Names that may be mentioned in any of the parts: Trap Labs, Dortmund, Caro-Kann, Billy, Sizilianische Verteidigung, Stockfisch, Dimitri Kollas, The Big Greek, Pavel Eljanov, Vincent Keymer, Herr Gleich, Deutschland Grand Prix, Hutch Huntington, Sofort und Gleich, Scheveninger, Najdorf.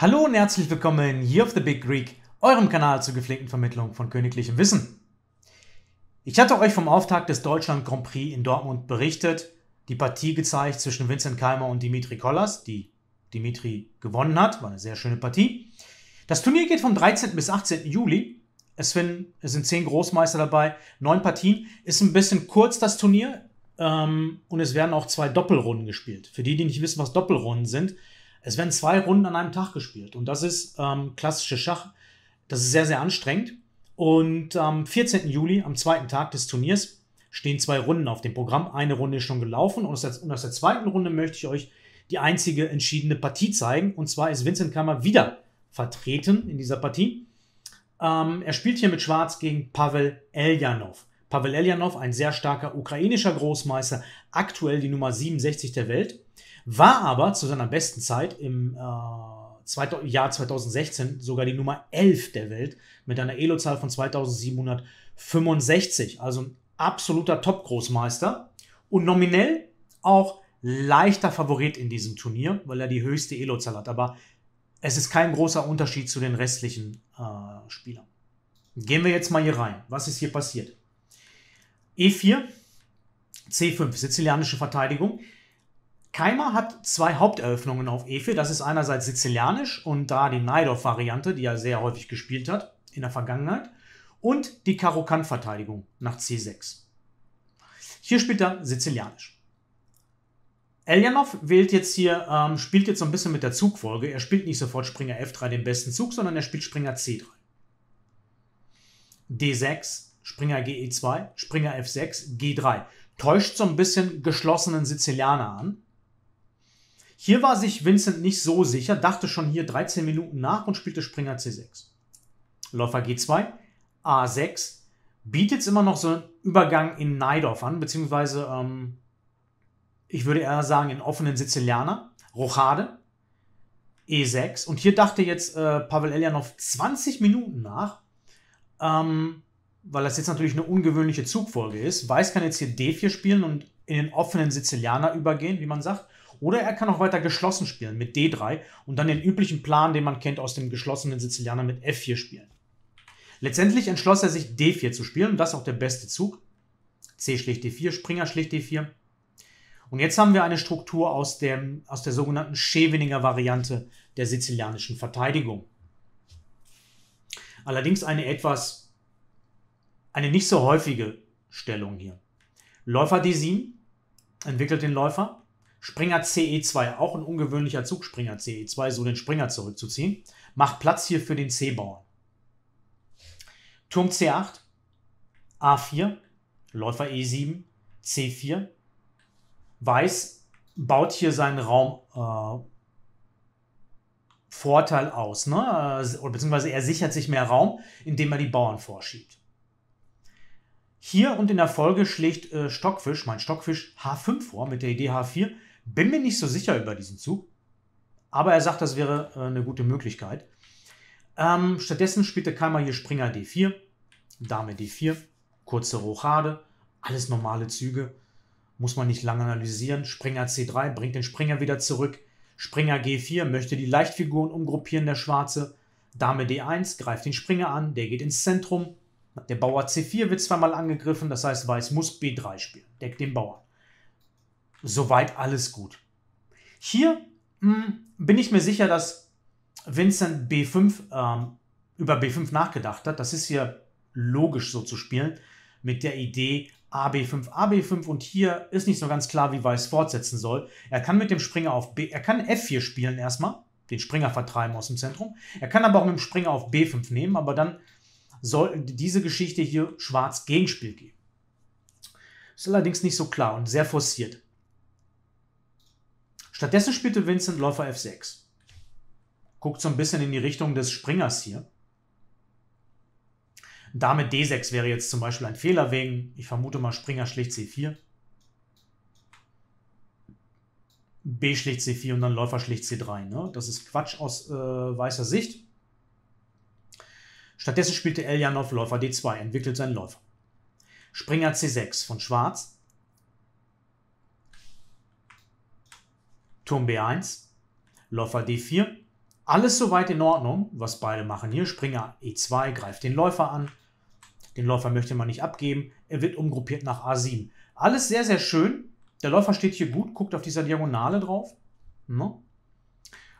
Hallo und herzlich willkommen hier auf The Big Greek, eurem Kanal zur gepflegten Vermittlung von königlichem Wissen. Ich hatte euch vom Auftakt des Deutschland Grand Prix in Dortmund berichtet, die Partie gezeigt zwischen Vincent Keymer und Dimitri Kollas, die Dimitri gewonnen hat, war eine sehr schöne Partie. Das Turnier geht vom 13. bis 18. Juli, es sind 10 Großmeister dabei, 9 Partien, ist ein bisschen kurz das Turnier und es werden auch 2 Doppelrunden gespielt. Für die, die nicht wissen, was Doppelrunden sind: Es werden 2 Runden an einem Tag gespielt und das ist klassisches Schach. Das ist sehr, sehr anstrengend. Und am 14. Juli, am zweiten Tag des Turniers, stehen 2 Runden auf dem Programm. Eine Runde ist schon gelaufen und aus der zweiten Runde möchte ich euch die einzige entschiedene Partie zeigen. Und zwar ist Vincent Keymer wieder vertreten in dieser Partie. Er spielt hier mit Schwarz gegen Pavel Eljanov. Pavel Eljanov, ein sehr starker ukrainischer Großmeister, aktuell die Nummer 67 der Welt, war aber zu seiner besten Zeit im Jahr 2016 sogar die Nummer 11 der Welt mit einer Elo-Zahl von 2765. Also ein absoluter Top-Großmeister und nominell auch leichter Favorit in diesem Turnier, weil er die höchste Elo-Zahl hat. Aber es ist kein großer Unterschied zu den restlichen Spielern. Gehen wir jetzt mal hier rein. Was ist hier passiert? E4, C5, Sizilianische Verteidigung. Keymer hat 2 Haupteröffnungen auf E4. Das ist einerseits Sizilianisch und da die Najdorf-Variante, die er sehr häufig gespielt hat in der Vergangenheit. Und die Caro-Kann-Verteidigung nach C6. Hier spielt er Sizilianisch. Eljanov wählt jetzt hier, spielt jetzt so ein bisschen mit der Zugfolge. Er spielt nicht sofort Springer F3 den besten Zug, sondern er spielt Springer C3. D6, Springer GE2, Springer F6, G3. Täuscht so ein bisschen geschlossenen Sizilianer an. Hier war sich Vincent nicht so sicher, dachte schon hier 13 Minuten nach und spielte Springer C6. Läufer G2, A6, bietet jetzt immer noch so einen Übergang in Najdorf an, beziehungsweise, ich würde eher sagen, in offenen Sizilianer. Rochade, E6. Und hier dachte jetzt Pavel Eljanov 20 Minuten nach, weil das jetzt natürlich eine ungewöhnliche Zugfolge ist. Weiß kann jetzt hier D4 spielen und in den offenen Sizilianer übergehen, wie man sagt. Oder er kann auch weiter geschlossen spielen mit D3 und dann den üblichen Plan, den man kennt aus dem geschlossenen Sizilianer, mit F4 spielen. Letztendlich entschloss er sich, D4 zu spielen und das ist auch der beste Zug. C schlägt D4, Springer schlägt D4. Und jetzt haben wir eine Struktur aus der sogenannten Scheveninger Variante der sizilianischen Verteidigung. Allerdings eine nicht so häufige Stellung hier. Läufer D7 entwickelt den Läufer. Springer CE2, auch ein ungewöhnlicher Zug, Springer CE2, so den Springer zurückzuziehen. Macht Platz hier für den C-Bauern. Turm C8, A4, Läufer E7, C4. Weiß baut hier seinen Raumvorteil aus, ne? Beziehungsweise er sichert sich mehr Raum, indem er die Bauern vorschiebt. Hier und in der Folge schlägt Stockfisch, mein Stockfisch, H5 vor mit der Idee H4. Bin mir nicht so sicher über diesen Zug, aber er sagt, das wäre eine gute Möglichkeit. Stattdessen spielte Keymer hier Springer D4, Dame D4, kurze Rochade, alles normale Züge. Muss man nicht lange analysieren. Springer C3 bringt den Springer wieder zurück. Springer G4 möchte die Leichtfiguren umgruppieren, der Schwarze. Dame D1 greift den Springer an, der geht ins Zentrum. Der Bauer C4 wird zweimal angegriffen, das heißt, Weiß muss B3 spielen. Deckt den Bauern. Soweit alles gut. Hier bin ich mir sicher, dass Vincent über B5 nachgedacht hat. Das ist hier logisch so zu spielen, mit der Idee AB5, AB5 und hier ist nicht so ganz klar, wie Weiß fortsetzen soll. Er kann mit dem Springer auf B, er kann F4 spielen erstmal, den Springer vertreiben aus dem Zentrum. Er kann aber auch mit dem Springer auf B5 nehmen, aber dann soll diese Geschichte hier Schwarz Gegenspiel geben. Ist allerdings nicht so klar und sehr forciert. Stattdessen spielte Vincent Läufer F6. Guckt so ein bisschen in die Richtung des Springers hier. Dame D6 wäre jetzt zum Beispiel ein Fehler wegen, ich vermute mal, Springer schlägt C4. B schlägt C4 und dann Läufer schlägt C3. Ne? Das ist Quatsch aus weißer Sicht. Stattdessen spielte Eljanov Läufer D2, entwickelt seinen Läufer. Springer C6 von Schwarz. Turm B1. Läufer D4. Alles soweit in Ordnung, was beide machen. Hier Springer E2 greift den Läufer an. Den Läufer möchte man nicht abgeben. Er wird umgruppiert nach A7. Alles sehr, sehr schön. Der Läufer steht hier gut, guckt auf dieser Diagonale drauf. No.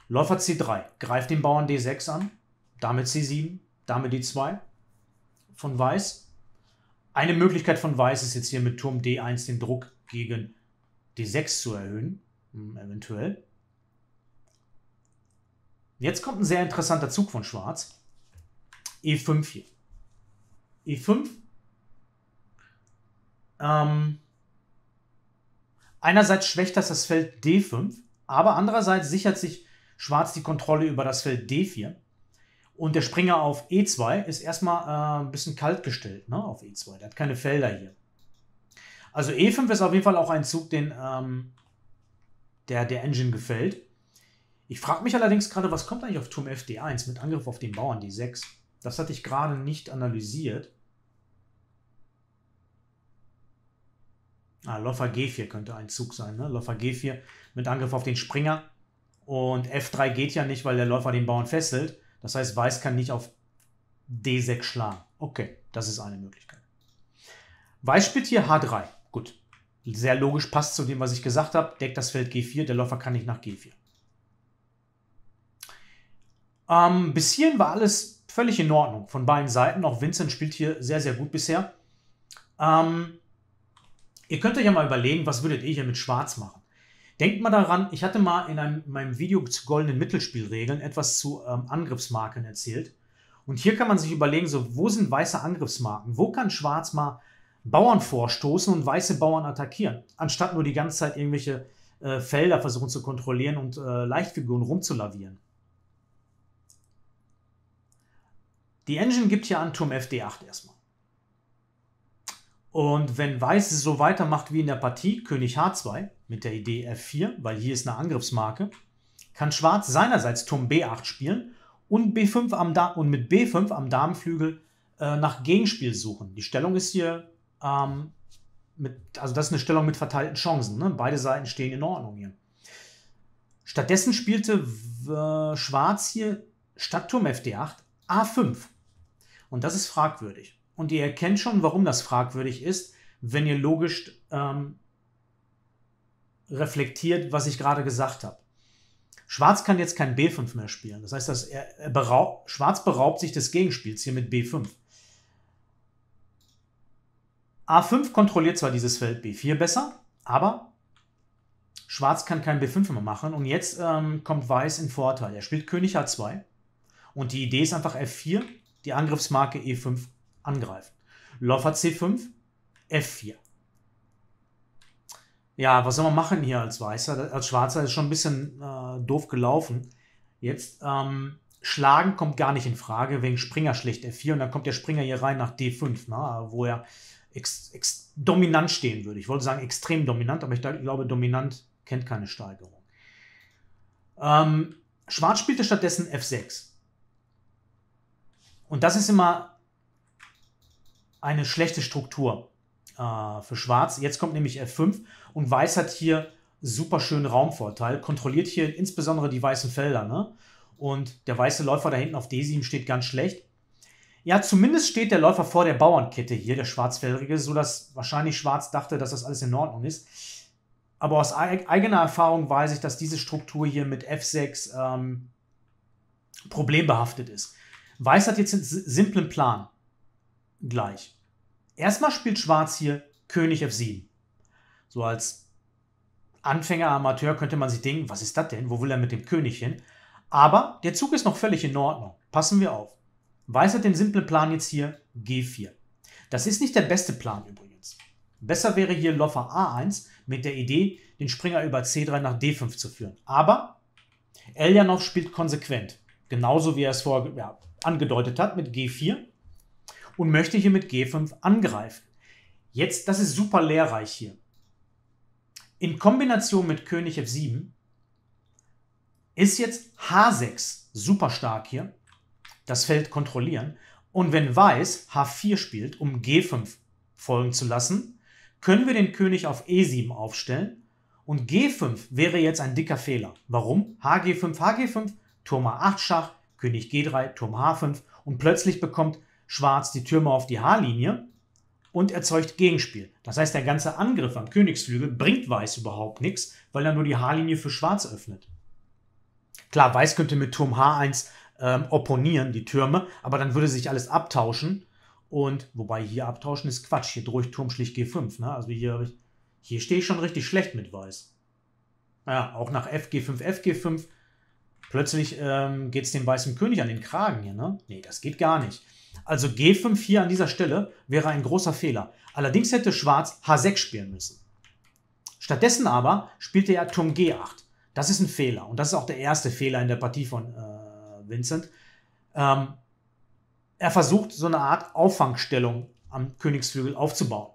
Läufer C3 greift den Bauern D6 an. Dame C7, Dame D2 von Weiß. Eine Möglichkeit von Weiß ist jetzt hier mit Turm D1 den Druck gegen D6 zu erhöhen. Eventuell. Jetzt kommt ein sehr interessanter Zug von Schwarz. E5 hier. E5. Einerseits schwächt das Feld D5, aber andererseits sichert sich Schwarz die Kontrolle über das Feld D4. Und der Springer auf E2 ist erstmal ein bisschen kalt gestellt, ne, auf E2. Der hat keine Felder hier. Also E5 ist auf jeden Fall auch ein Zug, den der Engine gefällt. Ich frage mich allerdings gerade, was kommt eigentlich auf Turm FD1 mit Angriff auf den Bauern D6? Das hatte ich gerade nicht analysiert. Läufer G4 könnte ein Zug sein, ne? Läufer G4 mit Angriff auf den Springer. Und F3 geht ja nicht, weil der Läufer den Bauern fesselt. Das heißt, Weiß kann nicht auf D6 schlagen. Okay, das ist eine Möglichkeit. Weiß spielt hier H3. Gut, sehr logisch, passt zu dem, was ich gesagt habe. Deckt das Feld G4, der Läufer kann nicht nach G4. Bis hierhin war alles völlig in Ordnung von beiden Seiten. Auch Vincent spielt hier sehr, sehr gut bisher. Ihr könnt euch ja mal überlegen, was würdet ihr hier mit Schwarz machen? Denkt mal daran, ich hatte mal in meinem Video zu goldenen Mittelspielregeln etwas zu Angriffsmarken erzählt. Und hier kann man sich überlegen, so, wo sind weiße Angriffsmarken? Wo kann Schwarz mal Bauern vorstoßen und weiße Bauern attackieren? Anstatt nur die ganze Zeit irgendwelche Felder versuchen zu kontrollieren und Leichtfiguren rumzulavieren. Die Engine gibt hier an Turm FD8 erstmal. Und wenn Weiß so weitermacht wie in der Partie, König H2 mit der Idee F4, weil hier ist eine Angriffsmarke, kann Schwarz seinerseits Turm B8 spielen und, mit B5 am Damenflügel nach Gegenspiel suchen. Die Stellung ist hier, also das ist eine Stellung mit verteilten Chancen. Ne? Beide Seiten stehen in Ordnung hier. Stattdessen spielte Schwarz hier statt Turm FD8 A5. Und das ist fragwürdig. Und ihr erkennt schon, warum das fragwürdig ist, wenn ihr logisch reflektiert, was ich gerade gesagt habe. Schwarz kann jetzt kein B5 mehr spielen. Das heißt, dass Schwarz beraubt sich des Gegenspiels hier mit B5. A5 kontrolliert zwar dieses Feld B4 besser, aber Schwarz kann kein B5 mehr machen. Und jetzt kommt Weiß in Vorteil. Er spielt König H2. Und die Idee ist einfach F4, die Angriffsmarke E5 angreifen. Läufer C5, F4. Ja, was soll man machen hier als Weißer? Als Schwarzer ist schon ein bisschen doof gelaufen. Jetzt schlagen kommt gar nicht in Frage, wegen Springer schlecht F4. Und dann kommt der Springer hier rein nach D5, na, wo er dominant stehen würde. Ich wollte sagen extrem dominant, aber ich glaube, dominant kennt keine Steigerung. Schwarz spielte stattdessen F6. Und das ist immer eine schlechte Struktur für Schwarz. Jetzt kommt nämlich F5 und Weiß hat hier super schönen Raumvorteil, kontrolliert hier insbesondere die weißen Felder. Ne? Und der weiße Läufer da hinten auf D7 steht ganz schlecht. Ja, zumindest steht der Läufer vor der Bauernkette hier, der Schwarzfeldrige, sodass wahrscheinlich Schwarz dachte, dass das alles in Ordnung ist. Aber aus eigener Erfahrung weiß ich, dass diese Struktur hier mit F6 problembehaftet ist. Weiß hat jetzt einen simplen Plan gleich. Erstmal spielt Schwarz hier König F7. So als Anfänger, Amateur könnte man sich denken, was ist das denn? Wo will er mit dem König hin? Aber der Zug ist noch völlig in Ordnung. Passen wir auf. Weiß hat den simplen Plan jetzt hier G4. Das ist nicht der beste Plan übrigens. Besser wäre hier Läufer A1 mit der Idee, den Springer über C3 nach D5 zu führen. Aber Eljanov spielt konsequent. Genauso wie er es vorher angedeutet hat mit G4 und möchte hier mit G5 angreifen. Jetzt, das ist super lehrreich hier. In Kombination mit König F7 ist jetzt H6 super stark hier, das Feld kontrollieren. Und wenn Weiß H4 spielt, um G5 folgen zu lassen, können wir den König auf E7 aufstellen. Und G5 wäre jetzt ein dicker Fehler. Warum? HG5, HG5, Turm A8 Schach, König G3, Turm H5 und plötzlich bekommt Schwarz die Türme auf die H-Linie und erzeugt Gegenspiel. Das heißt, der ganze Angriff am Königsflügel bringt Weiß überhaupt nichts, weil er nur die H-Linie für Schwarz öffnet. Klar, Weiß könnte mit Turm H1 opponieren, die Türme, aber dann würde sich alles abtauschen. Und wobei hier abtauschen ist Quatsch, hier durch Turm schlicht G5. Ne? Also hier stehe ich schon richtig schlecht mit Weiß. Naja, auch nach FG5, FG5. Plötzlich geht es dem weißen König an den Kragen hier. Ne? Nee, das geht gar nicht. Also G5 hier an dieser Stelle wäre ein großer Fehler. Allerdings hätte Schwarz H6 spielen müssen. Stattdessen aber spielte er Turm G8. Das ist ein Fehler. Und das ist auch der erste Fehler in der Partie von Vincent. Er versucht, so eine Art Auffangstellung am Königsflügel aufzubauen.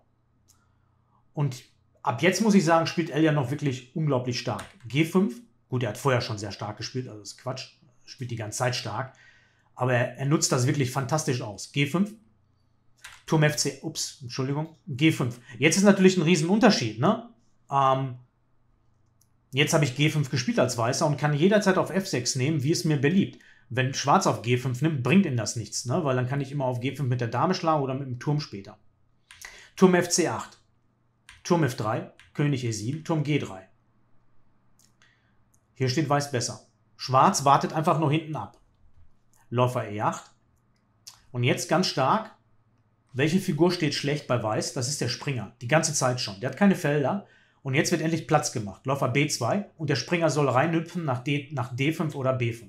Und ab jetzt, muss ich sagen, spielt Eljanov wirklich unglaublich stark. G5, gut, er hat vorher schon sehr stark gespielt, also das ist Quatsch, er spielt die ganze Zeit stark. Aber er nutzt das wirklich fantastisch aus. G5, Turm FC, ups, Entschuldigung, G5. Jetzt ist natürlich ein Riesenunterschied, ne? Jetzt habe ich G5 gespielt als Weißer und kann jederzeit auf F6 nehmen, wie es mir beliebt. Wenn Schwarz auf G5 nimmt, bringt ihm das nichts, ne? Weil dann kann ich immer auf G5 mit der Dame schlagen oder mit dem Turm später. Turm FC8, Turm F3, König E7, Turm G3. Hier steht Weiß besser. Schwarz wartet einfach nur hinten ab. Läufer E8. Und jetzt ganz stark, welche Figur steht schlecht bei Weiß? Das ist der Springer, die ganze Zeit schon. Der hat keine Felder und jetzt wird endlich Platz gemacht. Läufer B2 und der Springer soll reinhüpfen nach D5 oder B5.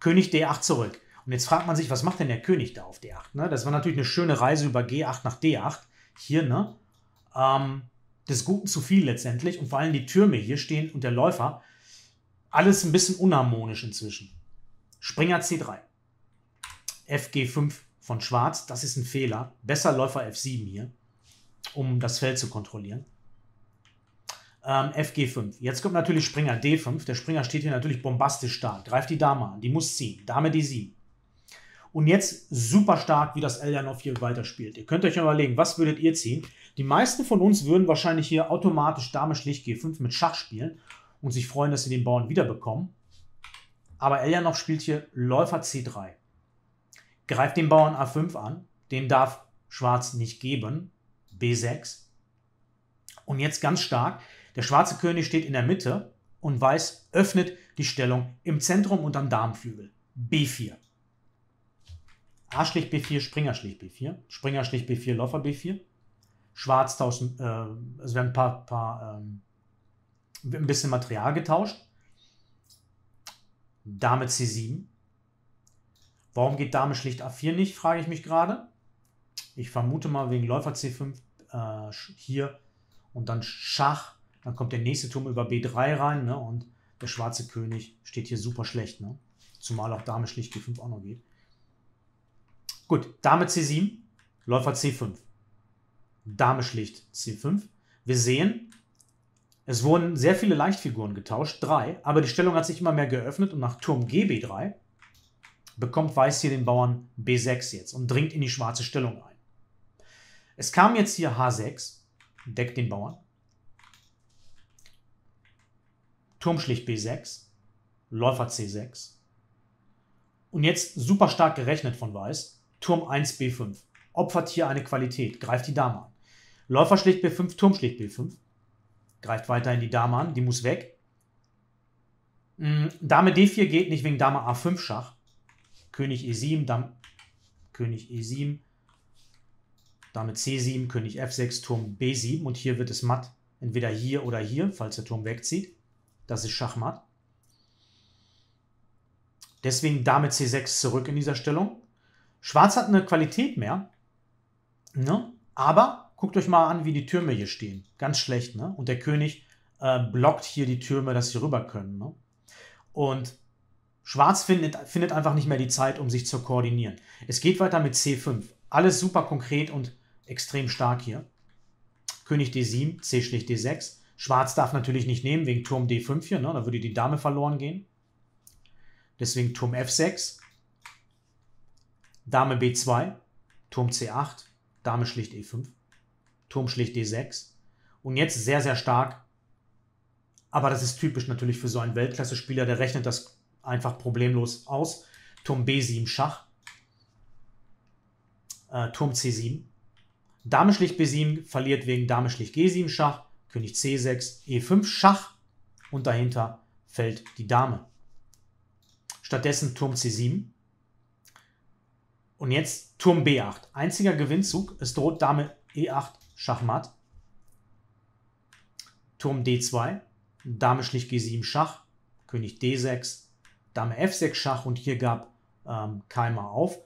König D8 zurück. Und jetzt fragt man sich, was macht denn der König da auf D8? Ne? Das war natürlich eine schöne Reise über G8 nach D8. Hier, ne? Des Guten zu viel letztendlich. Und vor allem die Türme hier stehen und der Läufer. Alles ein bisschen unharmonisch inzwischen. Springer C3. FG5 von Schwarz. Das ist ein Fehler. Besser Läufer F7 hier, um das Feld zu kontrollieren. FG5. Jetzt kommt natürlich Springer D5. Der Springer steht hier natürlich bombastisch stark. Greift die Dame an. Die muss ziehen. Dame D7. Und jetzt super stark, wie das Eljanov hier weiterspielt. Ihr könnt euch überlegen, was würdet ihr ziehen? Die meisten von uns würden wahrscheinlich hier automatisch Dame schlicht G5 mit Schach spielen und sich freuen, dass sie den Bauern wiederbekommen. Aber Eljanov spielt hier Läufer C3. Greift den Bauern A5 an. Den darf Schwarz nicht geben. B6. Und jetzt ganz stark. Der schwarze König steht in der Mitte und Weiß öffnet die Stellung im Zentrum und am Damenflügel. B4. A schlicht B4, Springer schlicht B4. Springer schlicht B4, Läufer B4. Schwarz tauschen, es werden ein bisschen Material getauscht. Dame C7. Warum geht Dame schlicht A4 nicht, frage ich mich gerade. Ich vermute mal wegen Läufer C5 hier und dann Schach. Dann kommt der nächste Turm über B3 rein, ne? Und der schwarze König steht hier super schlecht, ne? Zumal auch Dame schlicht G5 auch noch geht. Gut, Dame C7, Läufer C5, Dame schlicht C5. Wir sehen, es wurden sehr viele Leichtfiguren getauscht, 3, aber die Stellung hat sich immer mehr geöffnet und nach Turm GB3 bekommt Weiß hier den Bauern B6 jetzt und dringt in die schwarze Stellung ein. Es kam jetzt hier H6, deckt den Bauern. Turm schlicht B6, Läufer C6. Und jetzt super stark gerechnet von Weiß. Turm 1 B5. Opfert hier eine Qualität, greift die Dame an. Läufer schlicht B5, Turm schlicht B5. Greift weiterhin die Dame an, die muss weg. Dame D4 geht nicht wegen Dame A5 Schach. König E7, Dame, König E7. Dame C7, König F6, Turm B7. Und hier wird es matt. Entweder hier oder hier, falls der Turm wegzieht. Das ist Schachmatt. Deswegen Dame C6 zurück in dieser Stellung. Schwarz hat eine Qualität mehr. Ne? Aber guckt euch mal an, wie die Türme hier stehen. Ganz schlecht. Ne? Und der König blockt hier die Türme, dass sie rüber können. Ne? Und Schwarz findet einfach nicht mehr die Zeit, um sich zu koordinieren. Es geht weiter mit C5. Alles super konkret und extrem stark hier. König D7, C schlicht D6. Schwarz darf natürlich nicht nehmen, wegen Turm D5 hier, ne? Da würde die Dame verloren gehen. Deswegen Turm F6, Dame B2, Turm C8, Dame schlicht E5, Turm schlicht D6. Und jetzt sehr, sehr stark, aber das ist typisch natürlich für so einen Weltklasse-Spieler, der rechnet das einfach problemlos aus. Turm B7 Schach. Turm C7. Dame schlicht B7 verliert wegen Dame schlicht G7 Schach. König C6, E5 Schach. Und dahinter fällt die Dame. Stattdessen Turm C7. Und jetzt Turm B8. Einziger Gewinnzug. Es droht Dame E8 Schachmatt. Turm D2. Dame schlicht G7 Schach. König D6. Dame F6 Schach. Und hier gab Keymer auf.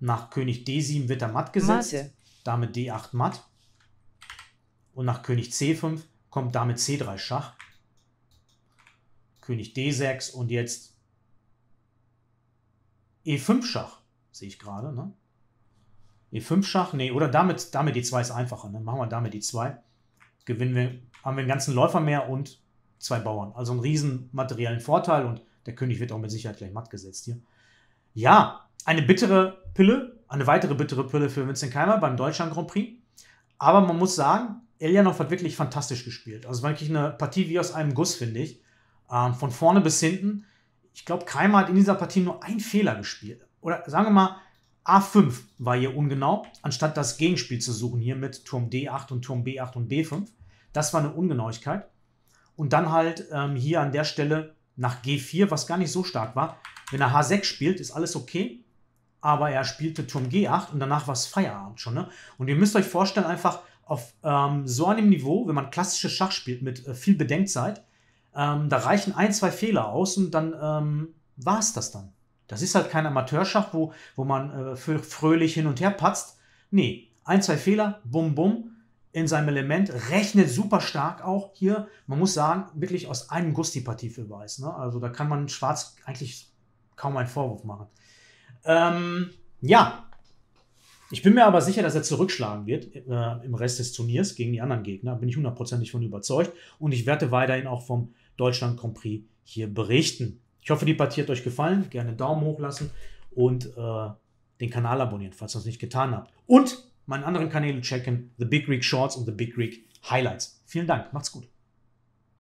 Nach König D7 wird er matt gesetzt. Masse. Dame D8 matt. Und nach König C5 kommt Dame C3 Schach. König D6 und jetzt E5 Schach. Sehe ich gerade, ne? E5 Schach, nee, oder Dame D2 ist einfacher, ne? Machen wir Dame D2. Gewinnen wir, haben wir einen ganzen Läufer mehr und zwei Bauern. Also einen riesen materiellen Vorteil und der König wird auch mit Sicherheit gleich matt gesetzt hier. Ja, eine bittere Pille, eine weitere bittere Pille für Vincent Keymer beim Deutschland Grand Prix. Aber man muss sagen, Eljanov hat wirklich fantastisch gespielt. Also wirklich eine Partie wie aus einem Guss, finde ich. Von vorne bis hinten. Ich glaube, Keymer hat in dieser Partie nur einen Fehler gespielt. Oder sagen wir mal, A5 war hier ungenau, anstatt das Gegenspiel zu suchen, hier mit Turm D8 und Turm B8 und B5. Das war eine Ungenauigkeit. Und dann halt hier an der Stelle nach G4, was gar nicht so stark war. Wenn er H6 spielt, ist alles okay, aber er spielte Turm G8 und danach war es Feierabend schon. Ne? Und ihr müsst euch vorstellen, einfach auf so einem Niveau, wenn man klassisches Schach spielt mit viel Bedenkzeit, da reichen ein, zwei Fehler aus und dann war es das dann. Das ist halt kein Amateurschach, wo man fröhlich hin und her patzt. Nee, ein, zwei Fehler, bum, bum, in seinem Element. Rechnet super stark auch hier. Man muss sagen, wirklich aus einem Guss die Partie für Weiß. Ne? Also da kann man Schwarz eigentlich kaum einen Vorwurf machen. Ja, ich bin mir aber sicher, dass er zurückschlagen wird im Rest des Turniers gegen die anderen Gegner. Bin ich hundertprozentig von überzeugt. Und ich werde weiterhin auch vom Deutschland Grand Prix hier berichten. Ich hoffe, die Partie hat euch gefallen. Gerne einen Daumen hoch lassen und den Kanal abonnieren, falls ihr es nicht getan habt. Und meine anderen Kanäle checken, The Big Greek Shorts und The Big Greek Highlights. Vielen Dank, macht's gut.